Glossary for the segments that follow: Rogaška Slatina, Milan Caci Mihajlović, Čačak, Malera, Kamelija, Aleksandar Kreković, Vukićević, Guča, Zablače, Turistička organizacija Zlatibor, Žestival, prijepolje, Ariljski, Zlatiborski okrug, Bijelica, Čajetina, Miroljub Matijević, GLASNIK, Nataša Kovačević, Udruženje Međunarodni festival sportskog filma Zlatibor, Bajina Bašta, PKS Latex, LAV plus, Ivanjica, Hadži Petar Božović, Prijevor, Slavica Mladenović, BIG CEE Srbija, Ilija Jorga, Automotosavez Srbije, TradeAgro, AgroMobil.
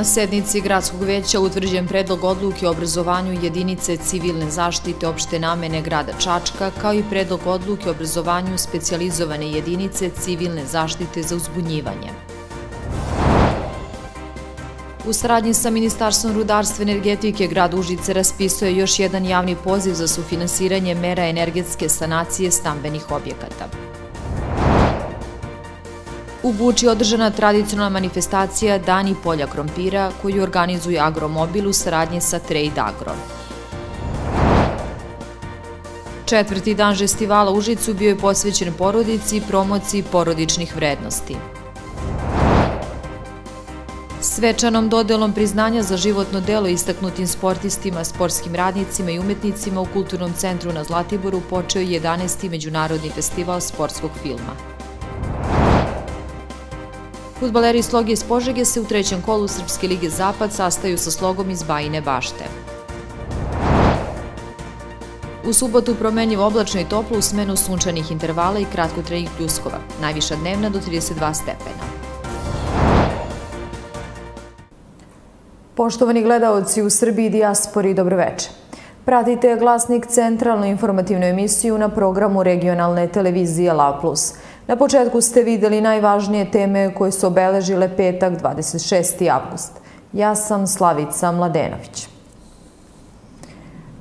Na sednici Gradskog veća utvrđen predlog odluke o obrazovanju jedinice civilne zaštite opšte namene grada Čačka, kao i predlog odluke o obrazovanju specijalizovane jedinice civilne zaštite za uzbunjivanje. U saradnji sa Ministarstvom rudarstva i energetike grad Užice raspisuje još jedan javni poziv za sufinansiranje mera energetske sanacije stambenih objekata. U Buči je održana tradicionalna manifestacija Dani polja krompira koju organizuje AgroMobil u saradnji sa TradeAgro. Četvrti dan Žestivala u Užicu bio je posvećen porodici i promociji porodičnih vrednosti. Svečanom dodelom priznanja za životno delo istaknutim sportistima, sportskim radnicima i umetnicima u Kulturnom centru na Zlatiboru počeo je 11. Međunarodni festival sportskog filma. Fudbaleri iz Sloge iz Požege se u trećem kolu Srpske lige Zapad sastaju sa Slogom iz Bajine Bašte. U subotu promenljivo oblačno i toplo u smenu sunčanih intervala i kratkotrajnih pljuskova, najviša dnevna do 32 stepena. Poštovani gledaoci u Srbiji i dijaspori, dobroveče. Pratite Glasnik, centralnu informativnu emisiju na programu regionalne televizije LAV plus. Na početku ste videli najvažnije teme koje su obeležile petak 26. avgust. Ja sam Slavica Mladenović.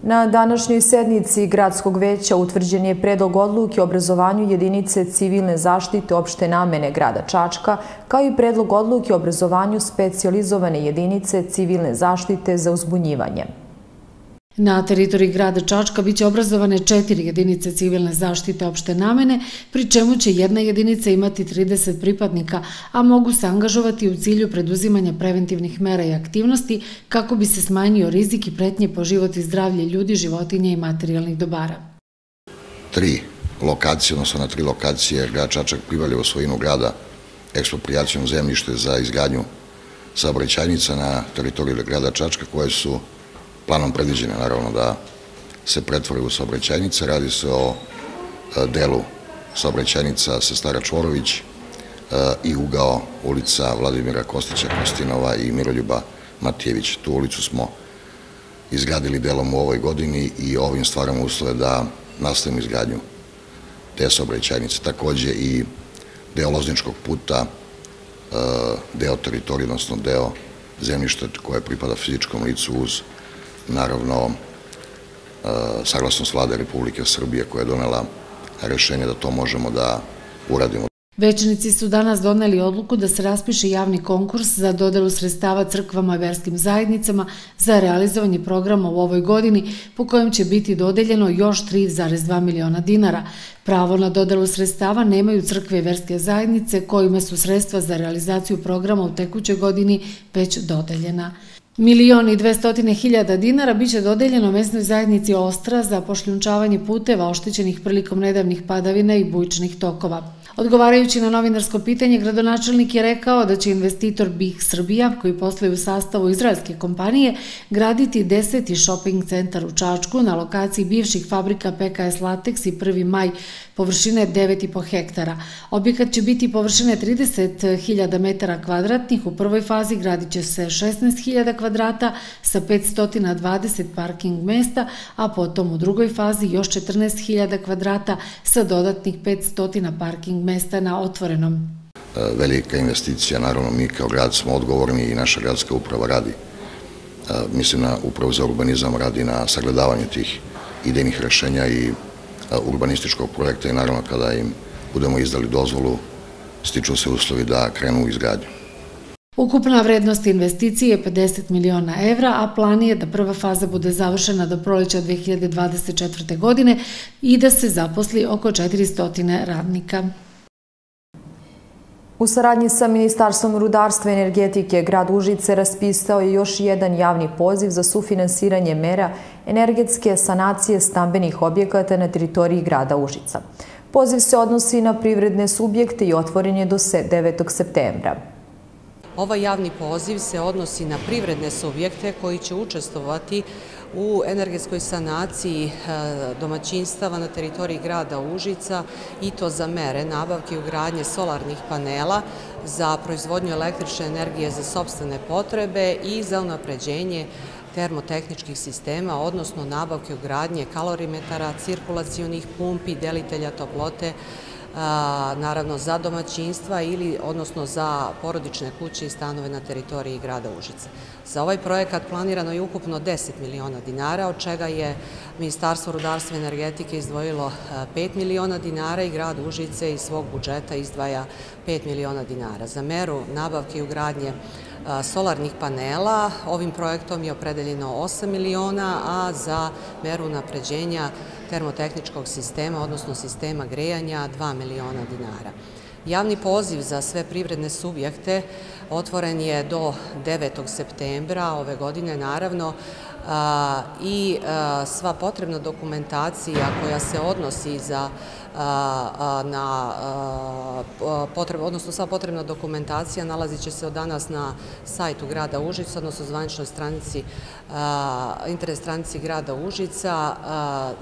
Na današnjoj sednici Gradskog veća utvrđen je predlog odluke o obrazovanju jedinice civilne zaštite opšte namene grada Čačka, kao i predlog odluke o obrazovanju specijalizovane jedinice civilne zaštite za uzbunjivanje. Na teritoriji grada Čačka biće obrazovane 4 jedinice civilne zaštite opšte namene, pri čemu će jedna jedinica imati 30 pripadnika, a mogu se angažovati u cilju preduzimanja preventivnih mera i aktivnosti kako bi se smanjio rizik i pretnje po život i zdravlje ljudi, životinja i materijalnih dobara. 3 lokacije, odnosno na 3 lokacije grad Čačak privalio svojinu grada eksproprijacijom zemljište za izgradnju saobraćajnica na teritoriju grada Čačka koje su planom predviđene, naravno, da se pretvore u saobraćajnice. Radi se o delu saobraćajnica Sestara Čvorović i ugao ulica Vladimira Kostića Kostinova i Miroljuba Matijević. Tu ulicu smo izgradili delom u ovoj godini i ovim stvaramo uslove da nastavimo izgradnju te saobraćajnice. Takođe i deo Lozničkog puta, deo teritorije, odnosno deo zemljišta koje pripada fizičkom licu uz, naravno, saglasnost Vlade Republike Srbije koja je donela rešenje da to možemo da uradimo. Većnici su danas doneli odluku da se raspiše javni konkurs za dodelu sredstava crkvama i verskim zajednicama za realizovanje programa u ovoj godini, po kojem će biti dodeljeno još 3,2 miliona dinara. Pravo na dodelu sredstava nemaju crkve i verske zajednice kojima su sredstva za realizaciju programa u tekućoj godini već dodeljena. 1.200.000 dinara biće dodeljeno mesnoj zajednici Ostra za pošljunčavanje puteva oštećenih prilikom nedavnih padavina i bujičnih tokova. Odgovarajući na novinarsko pitanje, gradonačelnik je rekao da će investitor BIG CEE Srbija, koji posluje u sastavu izraelske kompanije, graditi 10. shopping centar u Čačku na lokaciji bivših fabrika PKS Latex i 1. maj površine 9,5 hektara. Objekat će biti površine 30.000 metara kvadratnih, u prvoj fazi gradit će se 16.000 kvadrata sa 520 parking mesta, a potom u drugoj fazi još 14.000 kvadrata sa dodatnih 500 parking mesta na otvorenom. Velika investicija, naravno mi kao grad smo odgovorni i naša gradska uprava radi, mislim na upravu za urbanizam, radi na sagledavanju tih idejnih rešenja i urbanističkog projekta i naravno kada im budemo izdali dozvolu stiču se uslovi da krenu u izgradnju. Ukupna vrednost investicije je 50 miliona evra, a plan je da prva faza bude završena do proleća 2024. godine i da se zaposli oko 400 radnika. U saradnji sa Ministarstvom rudarstva i energetike grad Užice raspisao je još jedan javni poziv za sufinansiranje mera energetske sanacije stambenih objekata na teritoriji grada Užica. Poziv se odnosi na privredne subjekte i otvoren je do 9. septembra. Ovaj javni poziv se odnosi na privredne subjekte koji će učestvovati u energetskoj sanaciji domaćinstava na teritoriji grada Užica i to za mere nabavke i ugradnje solarnih panela za proizvodnju električne energije za sopstvene potrebe i za unapređenje termotehničkih sistema, odnosno nabavke ugradnje kalorimetara, cirkulacionih pumpi, delitelja toplote, naravno za domaćinstva ili odnosno za porodične kuće i stanove na teritoriji grada Užice. Za ovaj projekat planirano je ukupno 10 miliona dinara, od čega je Ministarstvo rudarstva i energetike izdvojilo 5 miliona dinara i grad Užice iz svog budžeta izdvaja 5 miliona dinara. Za meru nabavke i ugradnje solarnih panela ovim projektom je opredeljeno 8 miliona, a za meru napređenja termotehničkog sistema, odnosno sistema grejanja, 2 miliona dinara. Javni poziv za sve privredne subjekte otvoren je do 9. septembra ove godine, naravno, i sva potrebna dokumentacija koja se odnosi odnosno sva potrebna dokumentacija nalazit će se od danas na sajtu grada Užica, odnosno zvaničnoj stranici, internet stranici grada Užica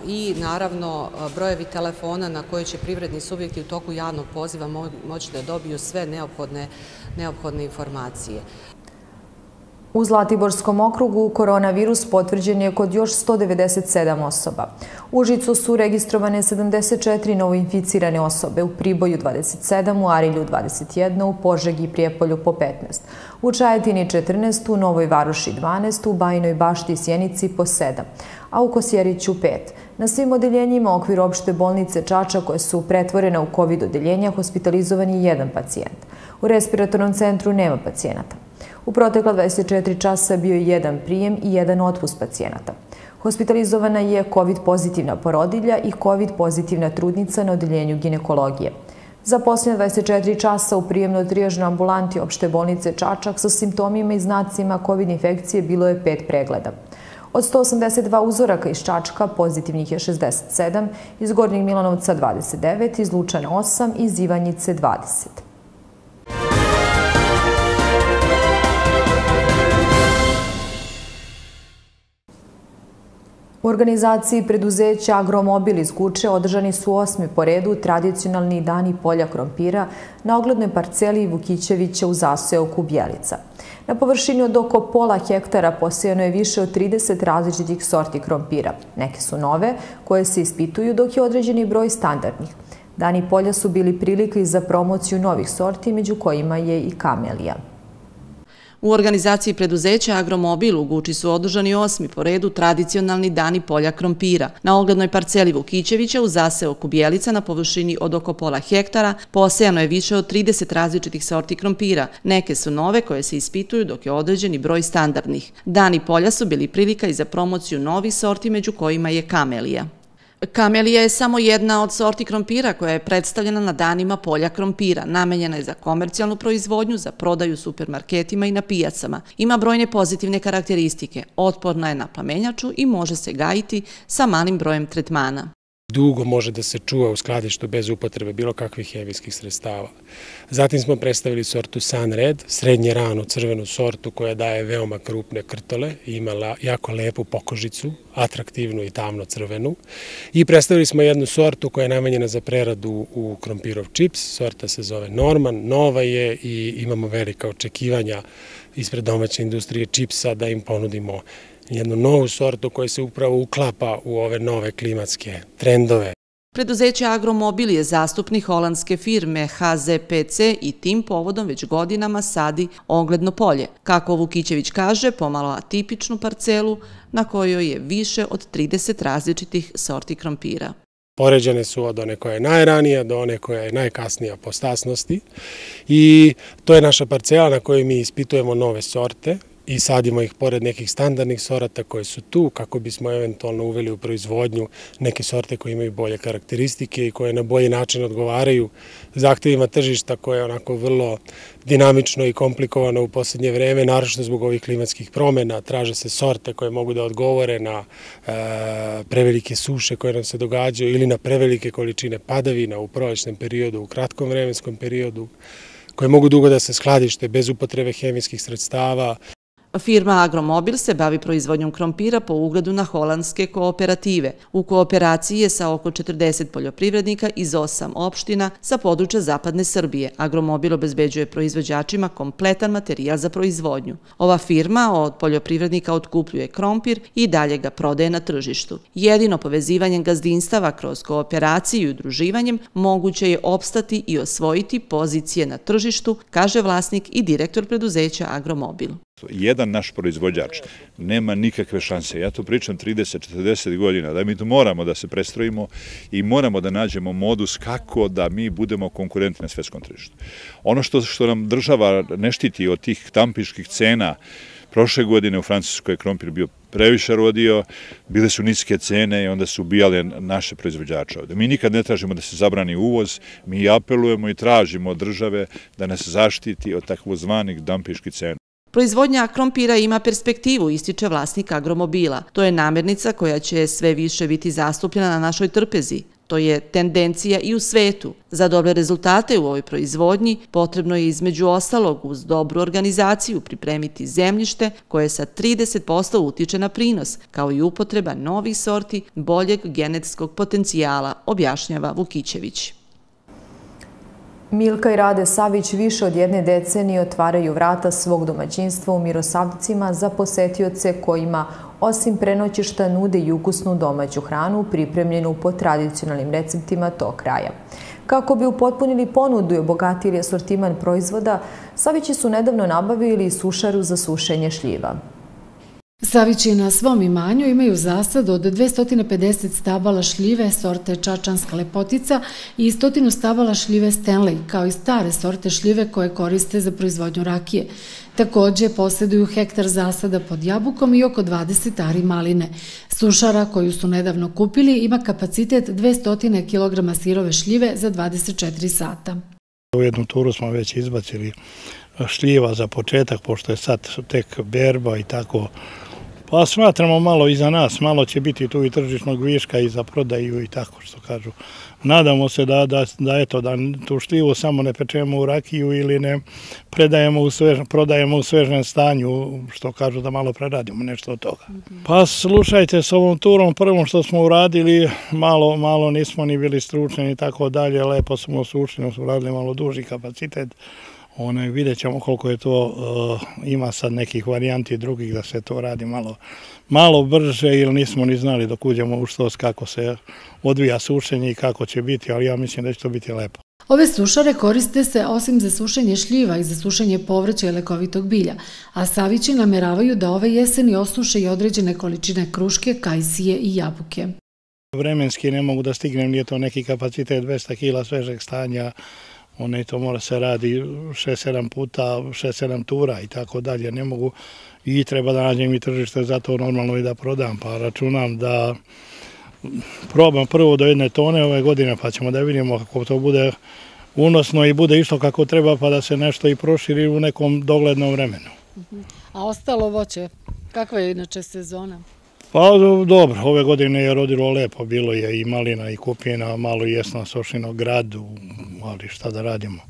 i naravno brojevi telefona na koje će privredni subjekti u toku javnog poziva moći da dobiju sve neophodne informacije. U Zlatiborskom okrugu koronavirus potvrđen je kod još 197 osoba. U Užicu su registrovane 74 novoinficirane osobe, u Priboju 27, u Arilju 21, u Požegi i Prijepolju po 15, u Čajetini 14, u Novoj Varoši 12, u Bajinoj Bašti i Sjenici po 7, a u Kosjeriću 5. Na svim odeljenjima u okviru opšte bolnice Čačak, koje su pretvorene u COVID odeljenja, hospitalizovan je jedan pacijent. U respiratornom centru nema pacijenata. U protekla 24 časa bio je jedan prijem i jedan otpust pacijenata. Hospitalizovana je COVID pozitivna porodilja i COVID pozitivna trudnica na odeljenju ginekologije. Za posljednje 24 časa u prijemno-trijažnoj ambulanti opšte bolnice Čačak sa simptomima i znacima COVID infekcije bilo je 5 pregleda. Od 182 uzoraka iz Čačka pozitivnih je 67, iz Gornjeg Milanovca 29, iz Lučana 8, iz Ivanjice 20. U organizaciji preduzeća AgroMobil iz Guče održani su 8. po redu tradicionalni dani polja krompira na oglednoj parceli Vukićevića u zaseoku Bijelica. Na površini od oko pola hektara posejano je više od 30 različitih sorti krompira. Neke su nove, koje se ispituju, dok je određeni broj standardnih. Dani polja su bili prilika i za promociju novih sorti, među kojima je i kamelija. U organizaciji preduzeća AgroMobil u Guči su održani 8. po redu tradicionalni dani polja krompira. Na oglednoj parceli Vukićevića u zaseoku Bijelica na površini od oko pola hektara posejano je više od 30 različitih sorti krompira. Neke su nove koje se ispituju dok je određeni broj standardnih. Dani polja su bili prilika i za promociju novih sorti među kojima je kamelija. Kamelija je samo jedna od sorti krompira koja je predstavljena na danima polja krompira. Namenjena je za komercijalnu proizvodnju, za prodaju u supermarketima i na pijacama. Ima brojne pozitivne karakteristike, otporna je na plamenjaču i može se gajiti sa malim brojem tretmana. Dugo može da se čuva u skladištu bez upotrebe bilo kakvih hemijskih sredstava. Zatim smo predstavili sortu Sun Red, srednje ranu crvenu sortu koja daje veoma krupne krtole, imala jako lepu pokožicu, atraktivnu i tamno crvenu. I predstavili smo jednu sortu koja je namenjena za preradu u krompirov čips, sorta se zove Norman, nova je i imamo velika očekivanja ispred domaće industrije čipsa da im ponudimo jednu novu sortu koja se upravo uklapa u ove nove klimatske trendove. Preduzeće AgroMobil je zastupnik holandske firme HZPC i tim povodom već godinama sadi ogledno polje. Kako Vukićević kaže, pomalo atipičnu parcelu na kojoj je više od 30 različitih sorti krompira. Poređene su od one koja je najranija do one koja je najkasnija po stasnosti i to je naša parcela na kojoj mi ispitujemo nove sorte i sadimo ih pored nekih standardnih sorata koje su tu kako bismo eventualno uveli u proizvodnju neke sorte koje imaju bolje karakteristike i koje na bolji način odgovaraju zahtevima tržišta koje je onako vrlo dinamično i komplikovano u posljednje vreme, naročito zbog ovih klimatskih promjena. Traže se sorte koje mogu da odgovore na prevelike suše koje nam se događaju ili na prevelike količine padavina u prolećnom periodu, u kratkom vremenskom periodu, koje mogu dugo da se skladište bez upotrebe hemijskih sredstava. Firma AgroMobil se bavi proizvodnjom krompira po ugledu na holandske kooperative. U kooperaciji je sa oko 40 poljoprivrednika iz 8 opština sa područja Zapadne Srbije. AgroMobil obezbeđuje proizvođačima kompletan materijal za proizvodnju. Ova firma od poljoprivrednika otkupljuje krompir i dalje ga prodaje na tržištu. Jedino povezivanjem gazdinstava kroz kooperaciju i udruživanjem moguće je opstati i osvojiti pozicije na tržištu, kaže vlasnik i direktor preduzeća AgroMobil. Jedan naš proizvođač nema nikakve šanse. Ja to pričam 30-40 godina, da mi tu moramo da se prestrojimo i moramo da nađemo modus kako da mi budemo konkurentni na svetskom tržištu. Ono što nam država ne štiti od tih dampinških cena, prošle godine u Francuskoj je krompir bio previše rodio, bile su niske cene i onda su ubijale naše proizvođače ovde. Mi nikad ne tražimo da se zabrani uvoz, mi apelujemo i tražimo od države da nas zaštiti od takozvanih dampinških cena. Proizvodnja krompira ima perspektivu, ističe vlasnik AgroMobila. To je namirnica koja će sve više biti zastupljena na našoj trpezi. To je tendencija i u svetu. Za dobre rezultate u ovoj proizvodnji potrebno je između ostalog uz dobru organizaciju pripremiti zemljište koje sa 30% utiče na prinos, kao i upotreba novih sorti boljeg genetskog potencijala, objašnjava Vukićević. Milka i Rade Savić više od jedne decenije otvaraju vrata svog domaćinstva u Mirosavcima za posetioce kojima osim prenoćišta nude i ukusnu domaću hranu pripremljenu po tradicionalnim receptima tog kraja. Kako bi upotpunili ponudu i obogatili asortiman proizvoda, Savići su nedavno nabavili sušaru za sušenje šljiva. Savići na svom imanju imaju zasad od 250 stabala šljive sorte Čačanska lepotica i 100 stabala šljive Stanley, kao i stare sorte šljive koje koriste za proizvodnju rakije. Također posjeduju hektar zasada pod jabukom i oko 20 ari maline. Sušara koju su nedavno kupili ima kapacitet 200 kilograma sirove šljive za 24 sata. U jednu turu smo već izbacili šljiva za početak, pošto je sad tek berba i tako. Pa smatramo malo i za nas, malo će biti tu i tržišnog viška i za prodaju i tako što kažu. Nadamo se da tu šljivu samo ne pečemo u rakiju ili ne prodajemo u svežem stanju, što kažu da malo preradimo nešto od toga. Pa slušajte, s ovom turom prvom što smo uradili, malo nismo ni bili stručni i tako dalje, lepo smo sušili, smo radili malo duži kapacitet. Vidjet ćemo koliko je to, ima sad nekih varijanti drugih da se to radi malo brže ili nismo ni znali dok uđemo u što, kako se odvija sušenje i kako će biti, ali ja mislim da će to biti lepo. Ove sušare koriste se osim za sušenje šljiva i za sušenje povrća i lekovitog bilja, a Savići nameravaju da ove jeseni osuše i određene količine kruške, kajsije i jabuke. Vremenski ne mogu da stignem, nije to neki kapacitet 200 kila svežeg stanja, to mora se radi 6-7 puta, 6-7 tura i tako dalje, ne mogu i treba da nađem i tržište, zato normalno i da prodam, pa računam da probam prvo do 1 tone ove godine, pa ćemo da vidimo kako to bude unosno i bude išlo kako treba, pa da se nešto i proširi u nekom doglednom vremenu. A ostalo voće, kakva je inače sezona? Pa dobro, ove godine je rodilo lepo, bilo je i malina i kupina, malo i jesna sošina gradu, ali šta da radimo,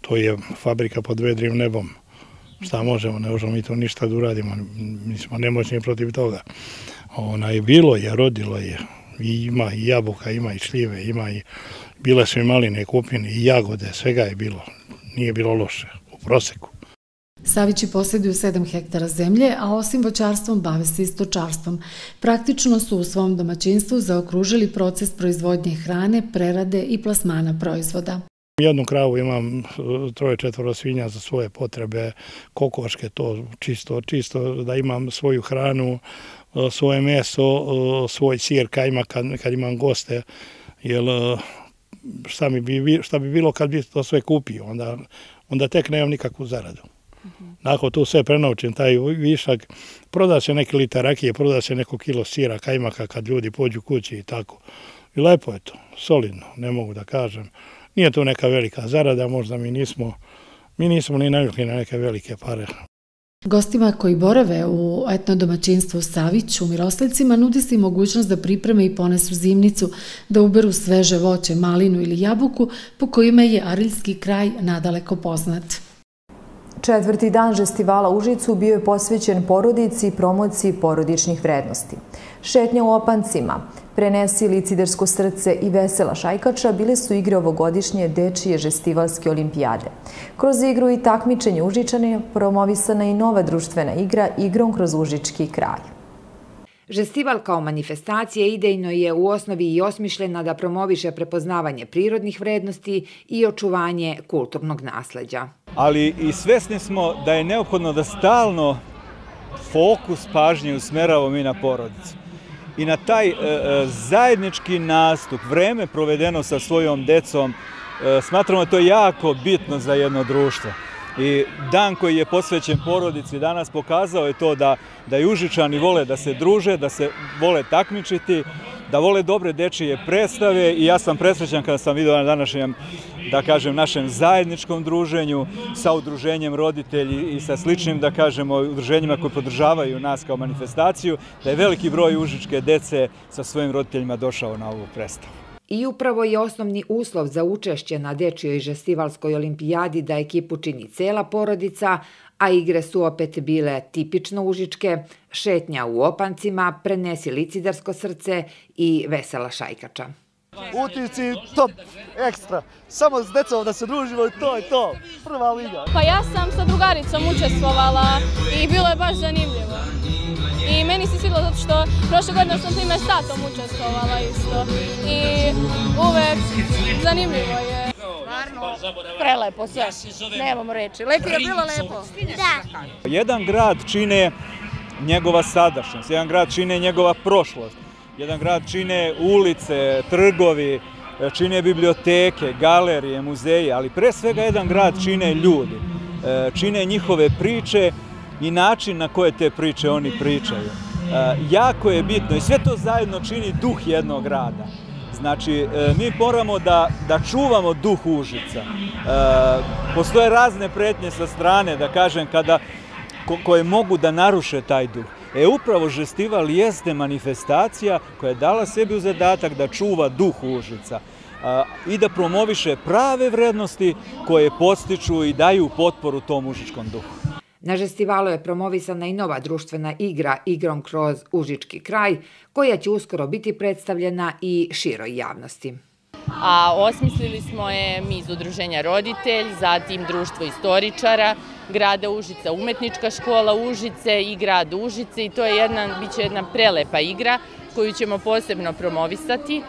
to je fabrika pod vedrim nebom, šta možemo, ne možemo mi to ništa da uradimo, mi smo nemoćni protiv toga. Bilo je, rodilo je, ima i jabuka, ima i šljive, bile su i maline, kupine i jagode, svega je bilo, nije bilo loše u proseku. Savići posjeduju 7 hektara zemlje, a osim voćarstvom bave se i stočarstvom. Praktično su u svom domaćinstvu zaokružili proces proizvodnje hrane, prerade i plasmana proizvoda. Jednu kravu imam, 3-4 svinja za svoje potrebe, kokoške, to čisto da imam svoju hranu, svoje meso, svoj sir, kajmak kad imam goste, jer šta bi bilo kad bi to sve kupio, onda tek nemam nikakvu zaradu. Nakon tu sve prenovčim, taj višak, proda se neki litar rakije, proda se neko kilo sira, kajmaka kad ljudi pođu kući i tako. I lepo je to, solidno, ne mogu da kažem. Nije to neka velika zarada, možda mi nismo ni navikli na neke velike pare. Gostima koji borave u etnodomaćinstvu Savić u Mirosljicima nudi se i mogućnost da pripreme i ponesu zimnicu, da uberu sveže voće, malinu ili jabuku, po kojima je ariljski kraj nadaleko poznat. Četvrti dan Žestivala u Užicu bio je posvećen porodici i promociji porodičnih vrednosti. Šetnja u opancima, prenesi licidersko srce i vesela šajkača bile su igre ovogodišnje dečije žestivalske olimpijade. Kroz igru i takmičenje Užičana je promovisana i nova društvena igra Igrom kroz Užički kraj. Žestival kao manifestacija idejno je u osnovi i osmišljena da promoviše prepoznavanje prirodnih vrednosti i očuvanje kulturnog nasleđa. Ali i svesni smo da je neophodno da stalno fokus pažnje usmeravamo i na porodicu. I na taj zajednički nastup, vreme provedeno sa svojom decom, smatramo da to je jako bitno za jedno društvo. I dan koji je posvećen porodici danas pokazao je to da i Užičani vole da se druže, da se vole takmičiti, da vole dobre dečije predstave i ja sam presrećan kada sam vidio na današnjem, da kažem, našem zajedničkom druženju sa udruženjem roditelji i sa sličnim, da kažemo, udruženjima koji podržavaju nas kao manifestaciju, da je veliki broj užičke dece sa svojim roditeljima došao na ovu predstavu. I upravo je osnovni uslov za učešće na dečjoj žestivalskoj olimpijadi da ekipu čini cela porodica, a igre su opet bile tipično užičke, šetnja u opancima, prenesi licidarsko srce i vesela šajkača. Utisci top, ekstra. Samo s decom da se družimo i to je to. Prva liga. Pa ja sam sa drugaricom učestvovala i bilo je baš zanimljivo. I meni se svidilo zato što prošle godine sam time s tatom učestvovala isto. I uvek zanimljivo je. Prelepo sve, nemamo reći. Lepo je bilo lepo. Da. Jedan grad čine njegova sadašnjost, jedan grad čine njegova prošlost. Jedan grad čine ulice, trgovi, čine biblioteke, galerije, muzeje, ali pre svega jedan grad čine ljudi, čine njihove priče i način na koje te priče oni pričaju. Jako je bitno i sve to zajedno čini duh jednog grada. Znači, mi moramo da čuvamo duh Užica. Postoje razne pretnje sa strane, da kažem, koje mogu da naruše taj duh. Upravo Žestival jeste manifestacija koja je dala sebi u zadatak da čuva duh Užica i da promoviše prave vrednosti koje podstiču i daju potporu tom užičkom duhu. Na Žestivalu je promovisana i nova društvena igra Igrom kroz Užički kraj, koja će uskoro biti predstavljena i široj javnosti. Osmislili smo je mi iz Udruženja Roditelj, zatim Društvo istoričara, grada Užica, Umetnička škola Užice i grad Užice i to je bit će jedna prelepa igra koju ćemo posebno promovisati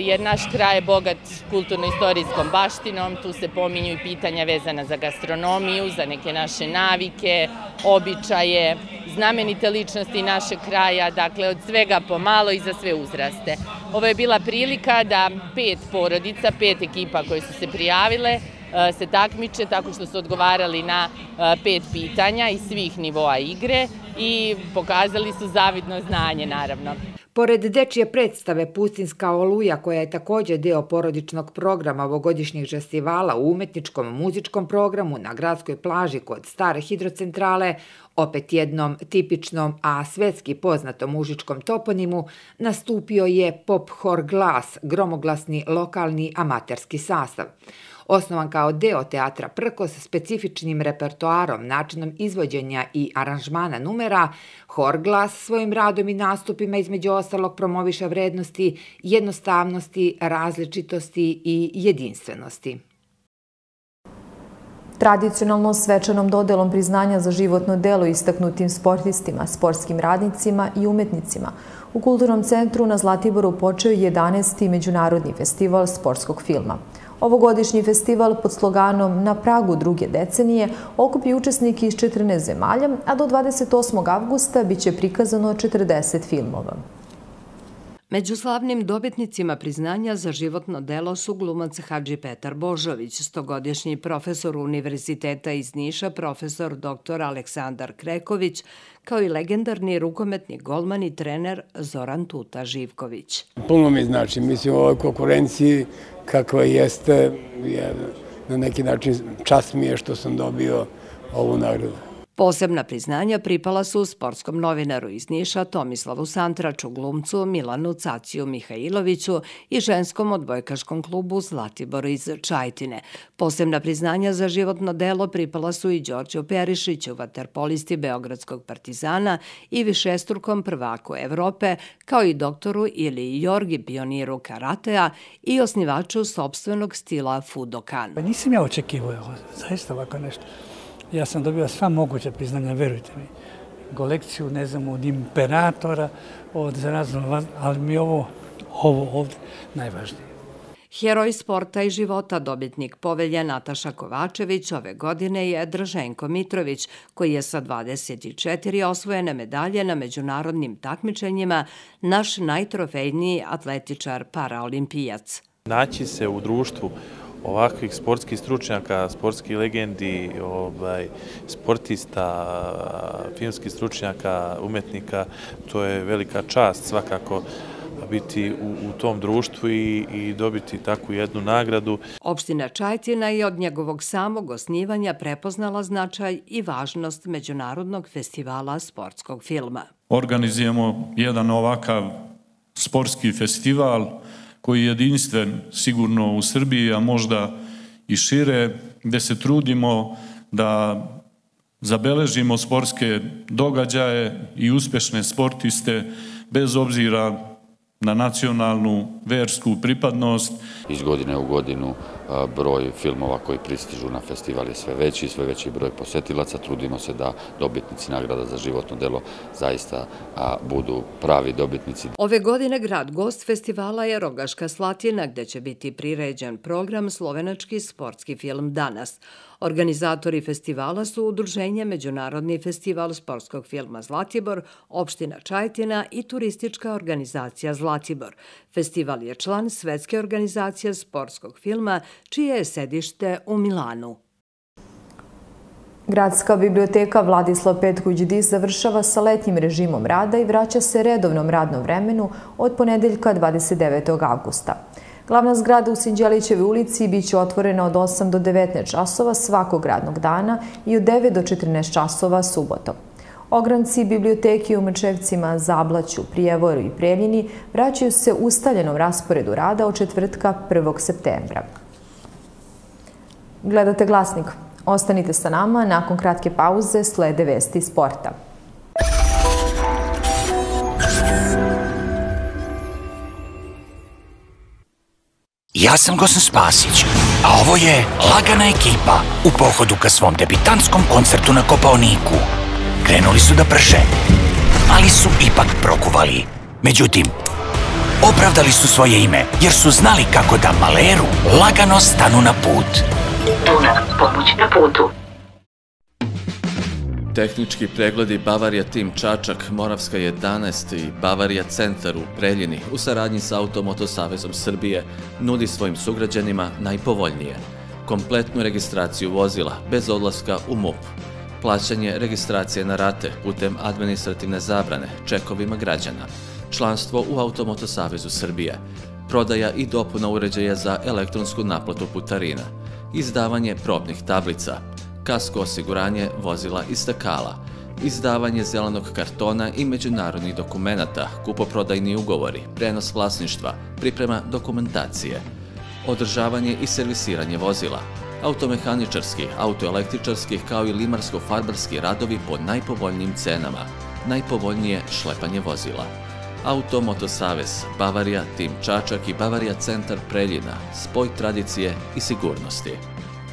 jer naš kraj je bogat kulturno-istorijskom baštinom, tu se pominju i pitanja vezana za gastronomiju, za neke naše navike, običaje, znamenite ličnosti našeg kraja, dakle od svega pomalo i za sve uzraste. Ovo je bila prilika da 5 porodica, 5 ekipa koje su se prijavile se takmiče tako što su odgovarali na 5 pitanja iz svih nivoa igre i pokazali su zavidno znanje naravno. Pored dečije predstave Pustinska oluja, koja je također deo porodičnog programa ovogodišnjeg žestivala u umetničkom muzičkom programu na gradskoj plaži kod stare hidrocentrale, opet jednom tipičnom, a svetski poznatom užičkom toponimu, nastupio je pop hor Glas, gromoglasni lokalni amaterski sastav. Osnovan kao deo teatra Prkos, specifičnim repertoarom, načinom izvođenja i aranžmana numera, hor Glas svojim radom i nastupima između ostalog promoviše vrednosti, jednostavnosti, različitosti i jedinstvenosti. Tradicionalno svečanom dodelom priznanja za životno delo istaknutim sportistima, sportskim radnicima i umetnicima, u Kulturnom centru na Zlatiboru počeo je 11. Međunarodni festival sportskog filma. Ovogodišnji festival pod sloganom Na pragu druge decenije okupi učesnike iz 14 zemalja, a do 28. avgusta biće prikazano 40 filmova. Među slavnim dobitnicima priznanja za životno delo su glumac Hadži Petar Božović, 100-godišnji profesor Univerziteta iz Niša, profesor dr. Aleksandar Kreković, kao i legendarni rukometni golman i trener Zoran Tuta Živković. Puno mi znači, mislim o ovoj konkurenciji kakva jeste, na neki način čast mi je što sam dobio ovu nagradu. Posebna priznanja pripala su sportskom novinaru iz Niša Tomislavu Santraču, glumcu Milanu Caciju Mihajloviću i ženskom odbojkaškom klubu Zlatibor iz Čajetine. Posebna priznanja za životno delo pripala su i Đorđu Perišiću, vaterpolisti Beogradskog Partizana i višestrukom prvaku Evrope, kao i doktoru Iliji Jorgi, pioniru karatea i osnivaču sopstvenog stila Fudokan. Nisam ja očekivao zaista ovako nešto. Ja sam dobio sva moguća priznanja, verujte mi. Kolekciju, ne znam, od imperatora, od raznog, ali mi je ovo ovdje najvažnije. Heroj sporta i života, dobitnik povelje Nataša Kovačević ove godine je Draženko Mitrović, koji je sa 24 osvojene medalje na međunarodnim takmičenjima naš najtrofejniji atletičar paraolimpijac. Naći se u društvu ovakvih sportskih stručnjaka, sportskih legendi, sportista, filmskih stručnjaka, umetnika, to je velika čast svakako biti u tom društvu i dobiti takvu jednu nagradu. Opština Čajetina je od njegovog samog osnivanja prepoznala značaj i važnost Međunarodnog festivala sportskog filma. Organizujemo jedan ovakav sportski festival koji je jedinstven sigurno u Srbiji, a možda i šire, gde se trudimo da zabeležimo sportske događaje i uspešne sportiste bez obzira na nacionalnu, versku pripadnost. Iz godine u godinu broj filmova koji pristižu na festival je sve veći, sve veći broj posetilaca. Trudimo se da dobitnici nagrada za životno delo zaista budu pravi dobitnici. Ove godine grad gost festivala je Rogaška Slatina, gde će biti priređen program Slovenački sportski film Danas. Organizatori festivala su Udruženje Međunarodni festival sportskog filma Zlatibor, Opština Čajetina i Turistička organizacija Zlatibor. Festival je član Svetske organizacije sportskog filma, čije je sedište u Milanu. Gradska biblioteka Vladislav Petković Dis završava sa letnjim režimom rada i vraća se redovnom radnom vremenu od ponedeljka 29. avgusta. Glavna zgrada u Sinđelićevoj ulici biće otvorena od 8 do 19 časova svakog radnog dana i od 9 do 14 časova subotom. Ogranci biblioteke u Mrčevcima, Zablaću, Prijevoru i Preljini vraćaju se ustaljenom rasporedu rada od četvrtka 1. septembra. Gledate Glasnik. Ostanite sa nama, nakon kratke pauze slede vesti sporta. Ja sam Gosan Spasić, a ovo je Lagana ekipa u pohodu ka svom debitantskom koncertu na Kopaoniku. Krenuli su da prše, ali su ipak prokuvali. Međutim, opravdali su svoje ime, jer su znali kako da maleru lagano stanu na put. Dunav, pomoć na putu. Tehnički pregledi Bavarija Tim Čačak, Moravska 11 i Bavarija Centar u Preljini u saradnji sa Automotosavezom Srbije nudi svojim sugrađanima najpovoljnije. Kompletnu registraciju vozila bez odlaska u MUP. Plaćanje registracije na rate putem administrativne zabrane čekovima građana. Članstvo u Automotosavezu Srbije. Prodaja i dopuna uređaja za elektronsku naplatu putarina. Izdavanje probnih tablica. Kasko osiguranje vozila i stakala, izdavanje zelenog kartona i međunarodnih dokumenata, kupoprodajni ugovori, prenos vlasništva, priprema dokumentacije, održavanje i servisiranje vozila, automehaničarskih, autoelektričarskih kao i limarsko-farbarski radovi po najpovoljnijim cenama, najpovoljnije šlepanje vozila. Automotosavez, Bavarija, Tim Čačak i Bavarija Centar Preljina, spoj tradicije i sigurnosti.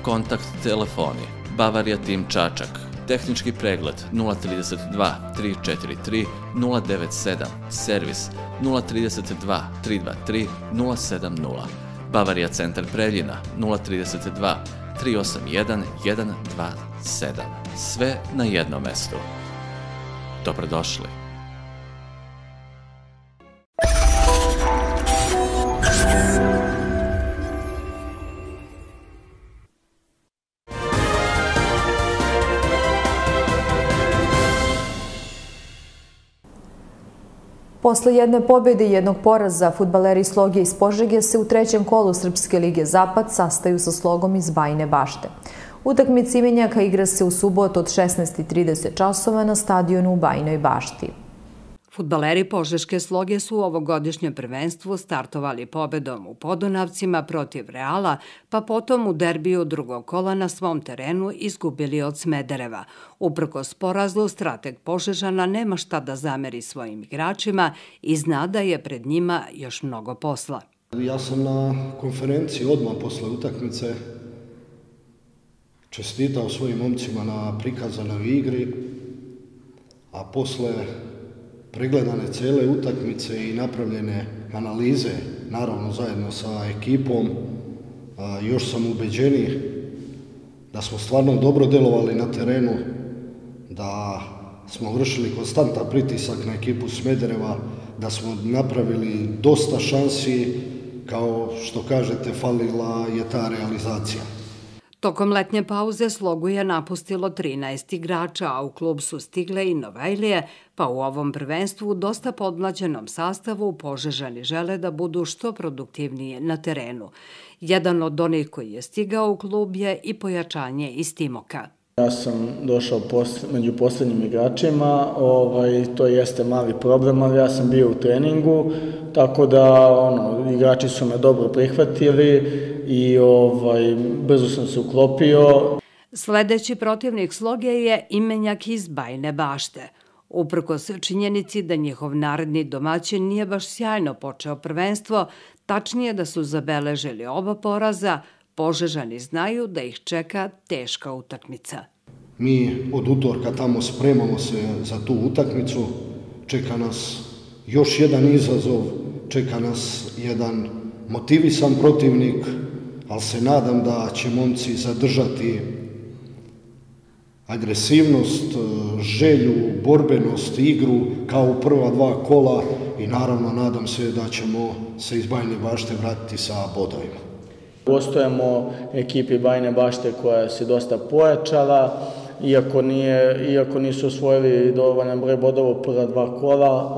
Kontakt telefoni Bavarija Tim Čačak, tehnički pregled 032 343 097, servis 032 323 070, Bavarija Centar Preljina 032 381 127, sve na jednom mestu. Dobrodošli. Posle jedne pobjede i jednog poraza, fudbaleri Sloge iz Požege se u trećem kolu Srpske lige Zapad sastaju sa Slogom iz Bajine Bašte. Utakmica imenjaka igra se u subotu od 16:30 časova na stadionu u Bajinoj Bašti. Fudbaleri požeške sloge su u ovogodišnjem prvenstvu startovali pobedom u Podunavcima protiv Reala, pa potom u derbiju drugog kola na svom terenu izgubili od Smedereva. Uprkos porazu, strateg Požežana nema šta da zameri svojim igračima i zna da je pred njima još mnogo posla. Ja sam na konferenciji odmah posle utakmice čestitao svojim momcima na prikazanoj igri, a posle pregledane cele utakmice i napravljene analize, naravno zajedno sa ekipom, još sam ubeđeni da smo stvarno dobro delovali na terenu, da smo vršili konstantan pritisak na ekipu Smedereva, da smo napravili dosta šansi, kao što kažete, falila je ta realizacija. Tokom letnje pauze slogu je napustilo 13 igrača, a u klub su stigle i Novajlije, pa u ovom prvenstvu u dosta podmlađenom sastavu Požežani žele da budu što produktivnije na terenu. Jedan od onih koji je stigao u klub je i pojačanje iz Timoka. Ja sam došao među poslednjim igračima, to jeste mali problem, ali ja sam bio u treningu, tako da igrači su me dobro prihvatili i brzo sam se uklopio. Sledeći protivnik sloge je imenjak iz Bajine Bašte. Uprkos činjenici da njihov naredni domaćin nije baš sjajno počeo prvenstvo, tačnije da su zabeležili oba poraza, Požežani znaju da ih čeka teška utakmica. Mi od utorka tamo spremamo se za tu utakmicu. Čeka nas još jedan izazov, čeka nas jedan motivisan protivnik, ali se nadam da će momci zadržati agresivnost, želju, borbenost, igru kao u prva dva kola i naravno nadam se da ćemo se iz Bajine Bašte vratiti sa bodovima. Gostujemo ekipi Bajine Bašte koja se dosta pojačala, iako nisu osvojili dovoljan broj bodova u prva dva kola.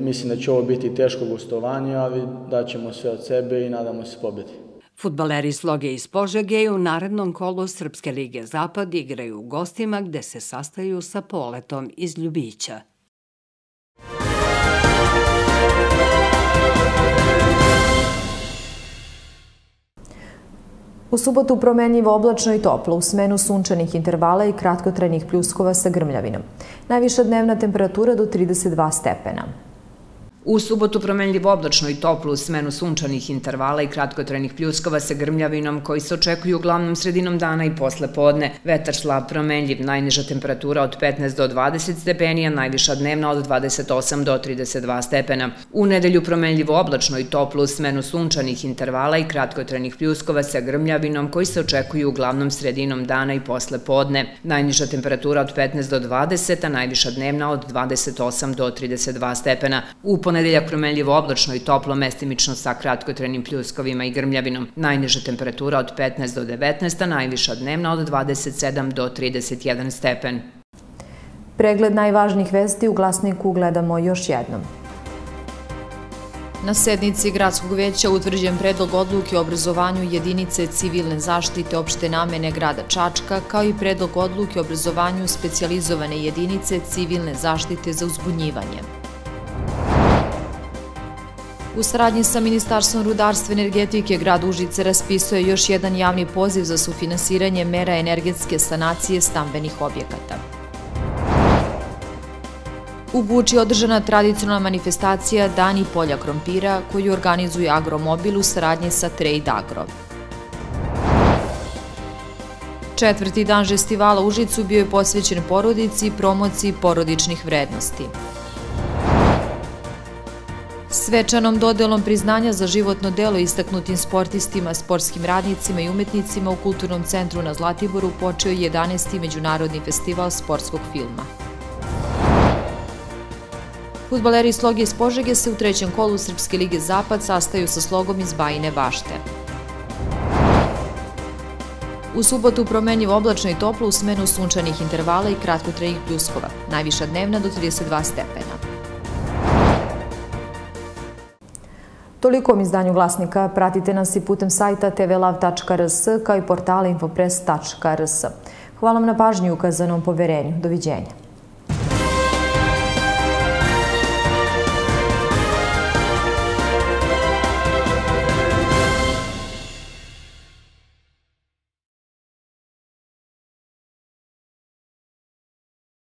Mislim da će ovo biti teško gostovanje, ali daćemo sve od sebe i nadamo se pobedi. Fudbaleri sloge iz Požege u narednom kolu Srpske lige Zapad igraju u gostima gde se sastaju sa Poletom iz Ljubića. U subotu promenljivo oblačno i toplo, u smenu sunčanih intervala i kratkotrajnih pljuskova sa grmljavinom. Najviša dnevna temperatura do 32 stepena. U subotu promenljivo oblačno i toplo u smenu sunčanih intervala i kratkotrajnih pljuskova sa grmljavinom koji se očekuju uglavnom sredinom dana i posle podne. Vetar slab promenljiv, najniža temperatura od 15 do 20 stepeni, a najviša dnevna od 28 do 32 stepena. U nedelju promenljivo oblačno i toplo u smenu sunčanih intervala i kratkotrajnih pljuskova sa grmljavinom koji se očekuju uglavnom sredinom dana i posle podne. Najniža temperatura od 15 do 20, a najviša dnevna od 28 do 32 stepena. Ponedeljak promenljivo oblačno i toplo mestimično sa kratkotrenim pljuskovima i grmljavinom. Najniža temperatura od 15 do 19, a najviša dnevna od 27 do 31 stepen. Pregled najvažnijih vesti u glasniku gledamo još jednom. Na sednici Gradskog veća utvrđen predlog odluke o obrazovanju jedinice civilne zaštite opšte namene grada Čačka, kao i predlog odluke o obrazovanju specijalizovane jedinice civilne zaštite za uzbunjivanje. U saradnji sa Ministarstvom rudarstva i energetike grad Užice raspisuje još jedan javni poziv za sufinansiranje mera energetske sanacije stambenih objekata. U Guči je održana tradicionalna manifestacija Dani polja krompira koju organizuje AgroMobil u saradnji sa TradeAgro. Četvrti dan Žestivala u Užicu bio je posvećen porodici i promociji porodičnih vrednosti. Svečanom dodelom priznanja za životno delo istaknutim sportistima, sportskim radnicima i umetnicima u Kulturnom centru na Zlatiboru počeo je 11. Međunarodni festival sportskog filma. Fudbaleri sloge iz Požege se u trećem kolu Srpske lige Zapad sastaju sa slogom iz Bajine Bašte. U subotu promenljivo oblačno i toplo u smenu sunčanih intervala i kratkotrajnih pljuskova, najviša dnevna do 32 stepena. Toliko o izdanju Glasnika. Pratite nas i putem sajta tvlav.rs kao i portala infopress.rs. Hvala vam na pažnji i ukazanom poverenju. Doviđenja.